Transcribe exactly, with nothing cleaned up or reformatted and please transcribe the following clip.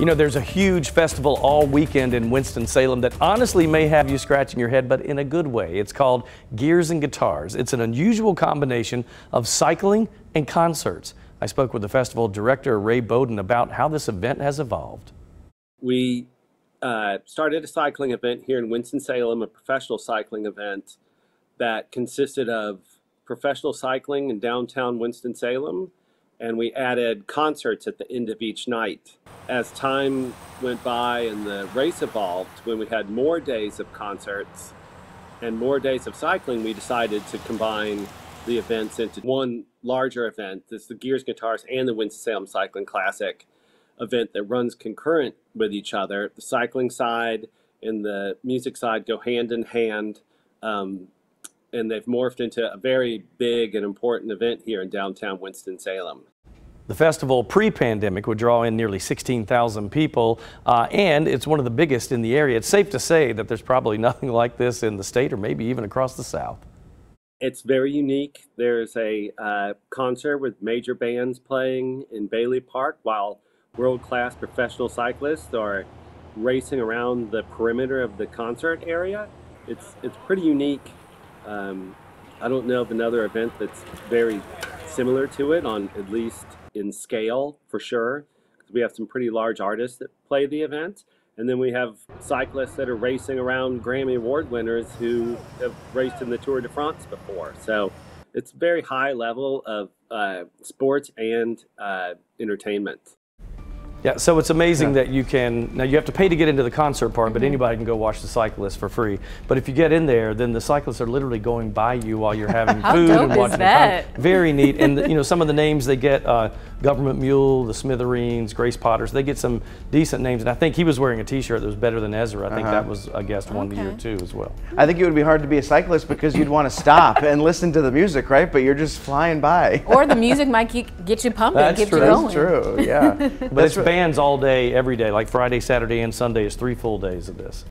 You know, there's a huge festival all weekend in Winston-Salem that honestly may have you scratching your head, but in a good way. It's called Gears and Guitars. It's an unusual combination of cycling and concerts. I spoke with the festival director, Ray Bowden, about how this event has evolved. We uh, started a cycling event here in Winston-Salem, a professional cycling event that consisted of professional cycling in downtown Winston-Salem, and we added concerts at the end of each night. As time went by and the race evolved, when we had more days of concerts and more days of cycling, we decided to combine the events into one larger event. This is the Gears, Guitars, and the Winston-Salem Cycling Classic event that runs concurrent with each other. The cycling side and the music side go hand in hand, um, and they've morphed into a very big and important event here in downtown Winston-Salem. The festival pre-pandemic would draw in nearly sixteen thousand people, uh, and it's one of the biggest in the area. It's safe to say that there's probably nothing like this in the state or maybe even across the South. It's very unique. There's a uh, concert with major bands playing in Bailey Park while world-class professional cyclists are racing around the perimeter of the concert area. It's, it's pretty unique. Um, I don't know of another event that's very similar to it, on at least in scale, for sure. We have some pretty large artists that play the event, and then we have cyclists that are racing around Grammy Award winners who have raced in the Tour de France before. So it's very high level of uh, sports and uh, entertainment. Yeah, so it's amazing yeah. that you can, now you have to pay to get into the concert part, but mm-hmm. anybody can go watch the cyclists for free. But if you get in there, then the cyclists are literally going by you while you're having How food dope and watching is that? The Very neat. And the, you know, some of the names they get, uh, Government Mule, The Smithereens, Grace Potter, they get some decent names. And I think he was wearing a t-shirt that was Better Than Ezra. I think uh-huh. that was a guest one okay. year too as well. I think it would be hard to be a cyclist because you'd want to stop and listen to the music, right? But you're just flying by. Or the music might get you pumping, That's get true. you going. That's true, yeah. But That's it's all day, every day, like Friday, Saturday, and Sunday is three full days of this.